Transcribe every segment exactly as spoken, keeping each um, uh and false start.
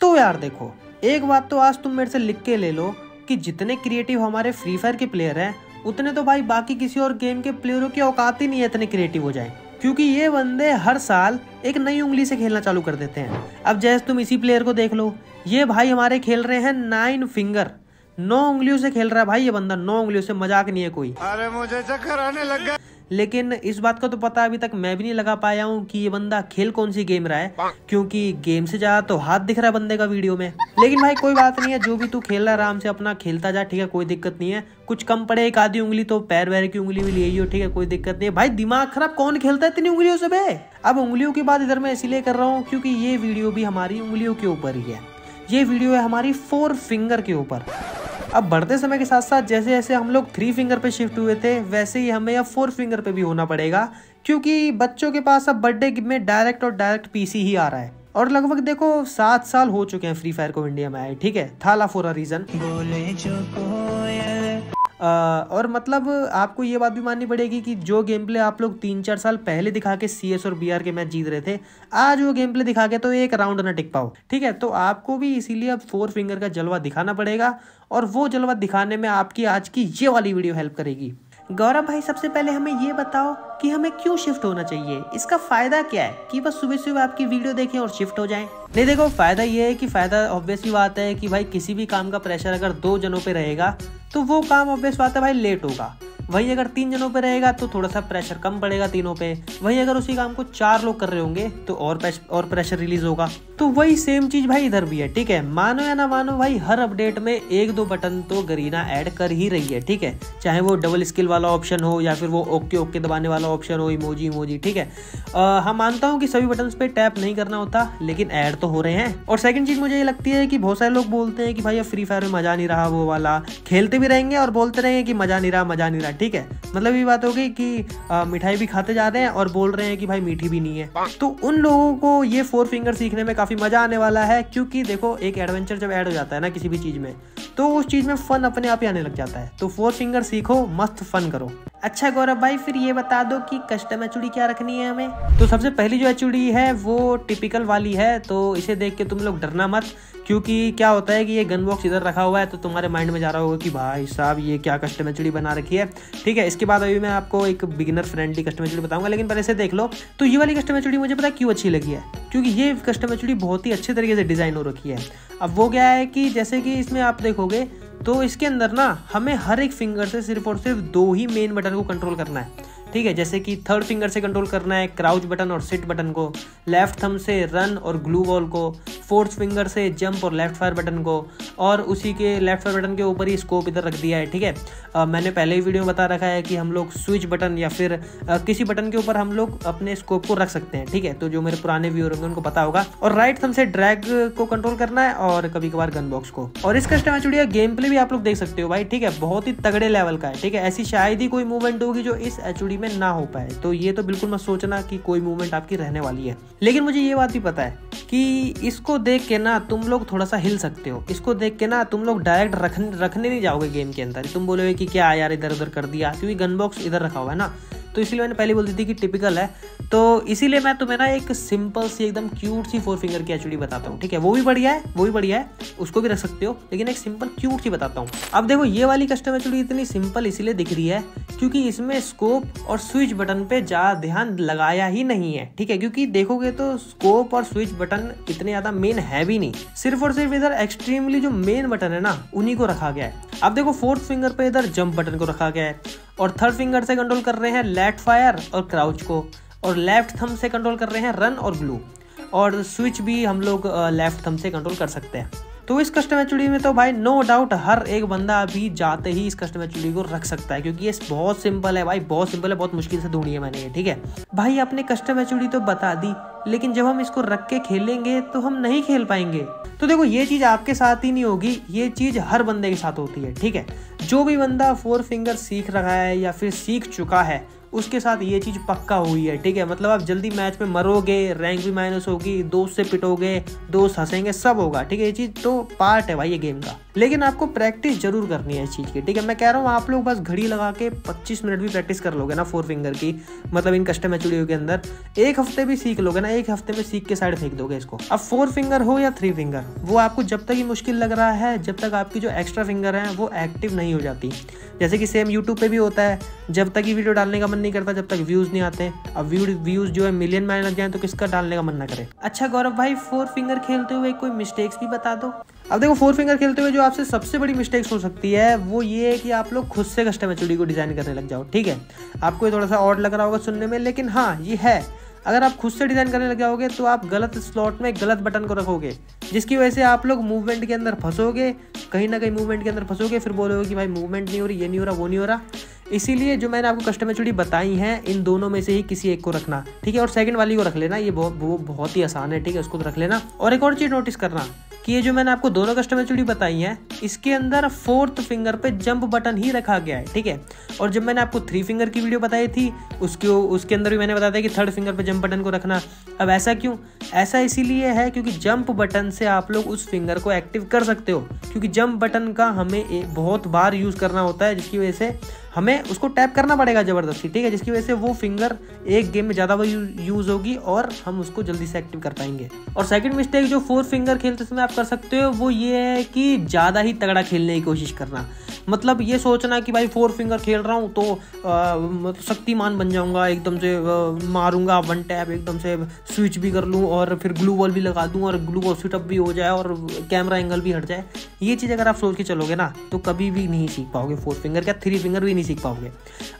तो यार देखो, एक बात तो आज तुम मेरे से लिख के ले लो कि जितने क्रिएटिव हमारे फ्री फायर के प्लेयर हैं उतने तो भाई बाकी किसी और गेम के प्लेयरों की औकात ही नहीं है इतने क्रिएटिव हो जाए, क्योंकि ये बंदे हर साल एक नई उंगली से खेलना चालू कर देते हैं। अब जैसे तुम इसी प्लेयर को देख लो, ये भाई हमारे खेल रहे हैं नाइन फिंगर, नौ उंगलियों से खेल रहा है भाई ये बंदा, नौ उंगलियों से, मजाक नहीं है कोई। अरे मुझे चक्कर आने लग गया। लेकिन इस बात का तो पता अभी तक मैं भी नहीं लगा पाया हूँ कि ये बंदा खेल कौन सी गेम रहा है, क्योंकि गेम से ज्यादा तो हाथ दिख रहा है बंदे का वीडियो में। लेकिन भाई कोई बात नहीं है, जो भी तू खेल रहा है आराम से अपना खेलता जा, ठीक है, कोई दिक्कत नहीं है। कुछ कम पड़े एक आधी उंगली तो पैर वैर की उंगली भी ले, ठीक है, कोई दिक्कत नहीं है। भाई दिमाग खराब कौन खेलता है इतनी उंगलियों से बे। अब उंगलियों की बात इधर मैं इसीलिए कर रहा हूँ क्योंकि ये वीडियो भी हमारी उंगलियों के ऊपर ही है, ये वीडियो है हमारी फोर फिंगर के ऊपर। अब बढ़ते समय के साथ साथ जैसे जैसे हम लोग थ्री फिंगर पे शिफ्ट हुए थे वैसे ही हमें अब फोर फिंगर पे भी होना पड़ेगा, क्योंकि बच्चों के पास अब बर्थडे में डायरेक्ट और डायरेक्ट पीसी ही आ रहा है। और लगभग देखो सात साल हो चुके हैं फ्री फायर को इंडिया में आए, ठीक है, थाला फॉर अ रीजन। और मतलब आपको ये बात भी माननी पड़ेगी कि जो गेम प्ले आप लोग तीन चार साल पहले दिखा के सीएस और बीआर के मैच जीत रहे थे, आज वो गेम प्ले दिखा के तो एक राउंड ना टिक पाओ, ठीक है। तो आपको भी इसीलिए अब फोर फिंगर का जलवा दिखाना पड़ेगा, और वो जलवा दिखाने में आपकी आज की ये वाली वीडियो हेल्प करेगी। गौरव भाई, सबसे पहले हमें ये बताओ कि हमें क्यों शिफ्ट होना चाहिए, इसका फायदा क्या है कि बस सुबह सुबह आपकी वीडियो देखें और शिफ्ट हो जाएं? नहीं देखो, फायदा ये है कि फायदा ऑब्वियसली बात है कि भाई किसी भी काम का प्रेशर अगर दो जनों पे रहेगा तो वो काम ऑब्वियस बात है भाई लेट होगा, वही अगर तीन जनों पे रहेगा तो थोड़ा सा प्रेशर कम पड़ेगा तीनों पे, वही अगर उसी काम को चार लोग कर रहे होंगे तो और और प्रेशर रिलीज होगा। तो वही सेम चीज भाई इधर भी है, ठीक है। मानो या ना मानो भाई हर अपडेट में एक दो बटन तो गरीना ऐड कर ही रही है, ठीक है, चाहे वो डबल स्किल वाला ऑप्शन हो या फिर वो ओके ओके दबाने वाला ऑप्शन हो, इमोजी इमोजी, ठीक है। हम मानता हूँ कि सभी बटन पे टैप नहीं करना होता, लेकिन ऐड तो हो रहे हैं। और सेकंड चीज मुझे ये लगती है कि बहुत सारे लोग बोलते हैं कि भाई फ्री फायर में मजा नहीं रहा, वो वाला खेलते भी रहेंगे और बोलते रहेंगे कि मजा नहीं रहा मजा नहीं रहा, ठीक है। मतलब ये बात हो गई कि आ, मिठाई भी खाते जा रहे हैं और बोल रहे हैं कि भाई मीठी भी नहीं है। तो उन लोगों को ये फोर फिंगर सीखने में काफी मजा आने वाला है, क्योंकि देखो एक एडवेंचर जब ऐड हो जाता है ना किसी भी चीज में तो उस चीज में फन अपने आप ही आने लग जाता है। तो फोर फिंगर सीखो, मस्त फन करो। अच्छा गौरव भाई, फिर ये बता दो कि कस्टम एचयूडी क्या रखनी है हमें? तो सबसे पहली जो एचयूडी है वो टिपिकल वाली है, तो इसे देख के तुम लोग डरना मत, क्योंकि क्या होता है कि ये गन बॉक्स इधर रखा हुआ है तो तुम्हारे माइंड में जा रहा होगा कि भाई साहब ये क्या कस्टम एचयूडी बना रखी है, ठीक है। इसके बाद अभी मैं आपको एक बिगिनर फ्रेंडली कस्टम एचयूडी बताऊंगा, लेकिन पहले से देख लो। तो ये वाली कस्टम एचयूडी मुझे पता क्यों अच्छी लगी है, क्योंकि ये कस्टम एचयूडी बहुत ही अच्छे तरीके से डिजाइन हो रखी है। अब वो क्या है कि जैसे कि इसमें आप देखोगे तो इसके अंदर ना हमें हर एक फिंगर से सिर्फ और सिर्फ दो ही मेन बटन को कंट्रोल करना है, ठीक है। जैसे कि थर्ड फिंगर से कंट्रोल करना है क्राउच बटन और सिट बटन को, लेफ्ट थंब से रन और ग्लू बॉल को, फोर्थ फिंगर से जंप और लेफ्ट फायर बटन को, और उसी के लेफ्ट फायर बटन के ऊपर ही स्कोप इधर रख दिया है, ठीक है। आ, मैंने पहले ही वीडियो में बता रखा है कि हम लोग स्विच बटन या फिर आ, किसी बटन के ऊपर हम लोग अपने स्कोप को रख सकते हैं, ठीक है, तो जो मेरे पुराने व्यूअर होंगे उनको पता होगा। और राइट थंब से ड्रैग को कंट्रोल करना है और कभी कभार गन बॉक्स को। और इस कस्टम एचयूडी का गेम प्ले भी आप लोग देख सकते हो भाई, ठीक है, बहुत ही तगड़े लेवल का है, ठीक है। ऐसी शायद ही कोई मूवमेंट होगी जो इस एचयूडी में ना हो पाए, तो ये तो बिल्कुल मत सोचना कि कोई मूवमेंट आपकी रहने वाली है। लेकिन मुझे ये बात भी पता है कि इसको देख के ना तुम लोग थोड़ा सा हिल सकते हो, इसको देख के ना तुम लोग डायरेक्ट रखने रखने नहीं जाओगे गेम के अंदर, तुम बोलोगे कि क्या यार इधर उधर कर दिया, क्योंकि गन बॉक्स इधर रखा हुआ है ना, तो इसलिए मैंने पहले बोल दी थी कि टिपिकल है। तो इसीलिए मैं तुम्हें ना एक सिंपल सी एकदम क्यूट सी फोर फिंगर की एचयूडी बताता हूँ, ठीक है, वो भी बढ़िया है वो भी बढ़िया है उसको भी रख सकते हो, लेकिन एक सिंपल क्यूट सी बताता हूँ। अब देखो ये वाली कस्टम एचयूडी इतनी सिंपल इसलिए दिख रही है क्योंकि इसमें स्कोप और स्विच बटन पे ज़्यादा ध्यान लगाया ही नहीं है, ठीक है, क्योंकि देखोगे तो स्कोप और स्विच बटन इतने ज़्यादा मेन है भी नहीं, सिर्फ और सिर्फ इधर एक्सट्रीमली जो मेन बटन है ना उन्हीं को रखा गया है। अब देखो फोर्थ फिंगर पे इधर जंप बटन को रखा गया है, और थर्ड फिंगर से कंट्रोल कर रहे हैं लेफ्ट फायर और क्राउच को, और लेफ्ट थंब से कंट्रोल कर रहे हैं रन और ग्लू, और स्विच भी हम लोग लेफ्ट थंब से कंट्रोल कर सकते हैं। तो इस कस्टम एचयूडी में तो भाई नो डाउट हर एक बंदा अभी जाते ही इस कस्टम एचयूडी को रख सकता है, क्योंकि ये बहुत सिंपल है भाई, बहुत सिंपल है, बहुत मुश्किल से ढूंढी है मैंने ये, ठीक है। भाई आपने कस्टम एचयूडी तो बता दी, लेकिन जब हम इसको रख के खेलेंगे तो हम नहीं खेल पाएंगे। तो देखो ये चीज़ आपके साथ ही नहीं होगी, ये चीज़ हर बंदे के साथ होती है, ठीक है। जो भी बंदा फोर फिंगर सीख रहा है या फिर सीख चुका है उसके साथ ये चीज़ पक्का हुई है, ठीक है। मतलब आप जल्दी मैच में मरोगे, रैंक भी माइनस होगी, दोस्त से पिटोगे, दोस्त हंसेंगे, सब होगा, ठीक है। ये चीज़ तो पार्ट है भाई ये गेम का। लेकिन आपको प्रैक्टिस जरूर करनी है इस चीज़ की। ठीक है, मैं कह रहा हूँ आप लोग बस घड़ी लगा के पच्चीस मिनट भी प्रैक्टिस कर लोगे ना फोर फिंगर की, मतलब इन कस्टम एचडीओ के अंदर एक हफ्ते भी सीख लोगे ना, एक हफ्ते में सीख के साइड फेंक दोगे इसको। अब फोर फिंगर हो या थ्री फिंगर, वो आपको जब तक ही मुश्किल लग रहा है जब तक आपकी जो एक्स्ट्रा फिंगर है वो एक्टिव नहीं हो जाती। जैसे कि सेम यूट्यूब पे भी होता है, जब तक ही वीडियो डालने का मन नहीं करता जब तक व्यूज़ नहीं आते। अब व्यूज़ जो है मिलियन में लग जाए तो किसका डालने का मन ना करे। अच्छा गौरव भाई, फोर फिंगर खेलते हुए कोई मिस्टेक्स भी बता दो। अब देखो, फोर फिंगर खेलते हुए जो आपसे सबसे बड़ी मिस्टेक्स हो सकती है वो ये है कि आप लोग खुद से कस्टम एचडी को डिज़ाइन करने लग जाओ। ठीक है, आपको थोड़ा सा ऑड लग रहा होगा सुनने में, लेकिन हाँ ये है, अगर आप खुद से डिज़ाइन करने लग जाओगे तो आप गलत स्लॉट में गलत बटन को रखोगे, जिसकी वजह से आप लोग मूवमेंट के अंदर फंसोगे, कहीं ना कहीं मूवमेंट के अंदर फंसोगे, फिर बोलोगे कि भाई मूवमेंट नहीं हो रही, ये नहीं हो रहा, वो नहीं हो रहा। इसीलिए जो मैंने आपको कस्टम एचडी बताई हैं इन दोनों में से ही किसी एक को रखना। ठीक है, और सेकंड वाली को रख लेना, ये बहुत बहुत ही आसान है। ठीक है, उसको रख लेना। और एक और चीज़ नोटिस करना कि ये जो मैंने आपको दोनों कस्टम एचडी बताई हैं इसके अंदर फोर्थ फिंगर पे जंप बटन ही रखा गया है। ठीक है, और जब मैंने आपको थ्री फिंगर की वीडियो बताई थी उसके उसके अंदर भी मैंने बताया था कि थर्ड फिंगर पे जंप बटन को रखना। अब ऐसा क्यों? ऐसा इसीलिए है क्योंकि जंप बटन से आप लोग उस फिंगर को एक्टिव कर सकते हो, क्योंकि जंप बटन का हमें बहुत बार यूज़ करना होता है, जिसकी वजह से हमें उसको टैप करना पड़ेगा ज़बरदस्ती। ठीक है, जिसकी वजह से वो फिंगर एक गेम में ज़्यादा वो यूज़ होगी और हम उसको जल्दी से एक्टिव कर पाएंगे। और सेकंड मिस्टेक जो फोर फिंगर खेलते समय आप कर सकते हो वो ये है कि ज़्यादा ही तगड़ा खेलने की कोशिश करना, मतलब ये सोचना कि भाई फोर फिंगर खेल रहा हूँ तो मतलब शक्तिमान बन जाऊँगा, एकदम से आ, मारूंगा वन टैप, एकदम से स्विच भी कर लूँ और फिर ग्लू वॉल भी लगा दूँ और ग्लू वॉल सेटअप भी हो जाए और कैमरा एंगल भी हट जाए। ये चीज़ अगर आप सोच के चलोगे ना तो कभी भी नहीं सीख पाओगे, फोर फिंगर क्या थ्री फिंगर भी नहीं सीख पाओगे।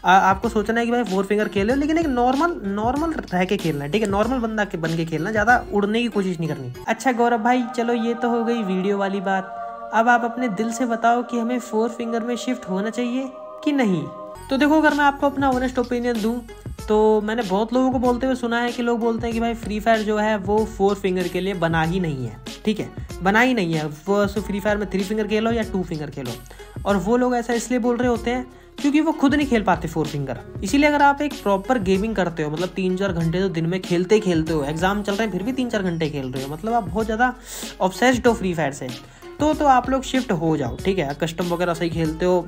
आ, आपको सोचना है कि भाई फोर फिंगर खेले, लेकिन एक नॉर्मल नॉर्मल रह के खेलना है। ठीक है, नॉर्मल बंदा के बन के खेलना, ज़्यादा उड़ने की कोशिश नहीं करनी। अच्छा गौरव भाई, चलो ये तो हो गई वीडियो वाली बात, अब आप अपने दिल से बताओ कि हमें फोर फिंगर में शिफ्ट होना चाहिए कि नहीं। तो देखो, अगर मैं आपको अपना ऑनेस्ट ओपिनियन दूं तो मैंने बहुत लोगों को बोलते हुए सुना है कि लोग बोलते हैं कि भाई फ्री फायर जो है वो फोर फिंगर के लिए बना ही नहीं है। ठीक है, बना ही नहीं है, वो फ्री फायर में थ्री फिंगर खेलो या टू फिंगर खेलो। और वो लोग ऐसा इसलिए बोल रहे होते हैं क्योंकि वो खुद नहीं खेल पाते फोर फिंगर। इसीलिए अगर आप एक प्रॉपर गेमिंग करते हो, मतलब तीन चार घंटे तो दिन में खेलते खेलते हो, एग्जाम चल रहे हैं फिर भी तीन चार घंटे खेल रहे हो, मतलब आप बहुत ज़्यादा ऑब्सेस्ड हो फ्री फायर से, तो तो आप लोग शिफ्ट हो जाओ। ठीक है, कस्टम वगैरह सही खेलते हो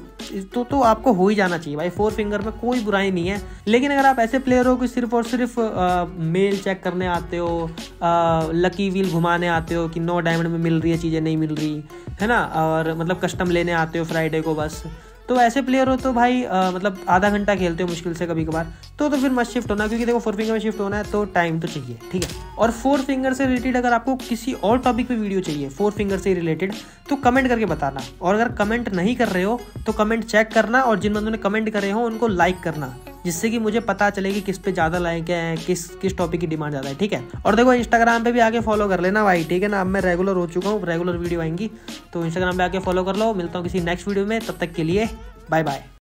तो तो आपको हो ही जाना चाहिए भाई, फोर फिंगर में कोई बुराई नहीं है। लेकिन अगर आप ऐसे प्लेयर हो कि सिर्फ और सिर्फ आ, मेल चेक करने आते हो, आ, लकी व्हील घुमाने आते हो कि नौ डायमंड में मिल रही है चीज़ें नहीं मिल रही है ना, और मतलब कस्टम लेने आते हो फ्राइडे को बस, तो ऐसे प्लेयर हो तो भाई आ, मतलब आधा घंटा खेलते हो मुश्किल से कभी कभार, तो तो फिर मत शिफ्ट होना, क्योंकि देखो फोर फिंगर में शिफ्ट होना है तो टाइम तो चाहिए। ठीक है, और फोर फिंगर से रिलेटेड अगर आपको किसी और टॉपिक पे वीडियो चाहिए फोर फिंगर से रिलेटेड तो कमेंट करके बताना, और अगर कमेंट नहीं कर रहे हो तो कमेंट चेक करना, और जिन बंदों ने कमेंट करे हो उनको लाइक करना, जिससे कि मुझे पता चले कि किस पे ज़्यादा लाइक है, किस किस टॉपिक की डिमांड ज़्यादा है। ठीक है, और देखो इंस्टाग्राम पे भी आके फॉलो कर लेना भाई। ठीक है ना, अब मैं रेगुलर हो चुका हूँ, रेगुलर वीडियो आएंगी, तो इंस्टाग्राम पे आके फॉलो कर लो। मिलता हूँ किसी नेक्स्ट वीडियो में, तब तक के लिए बाय बाय।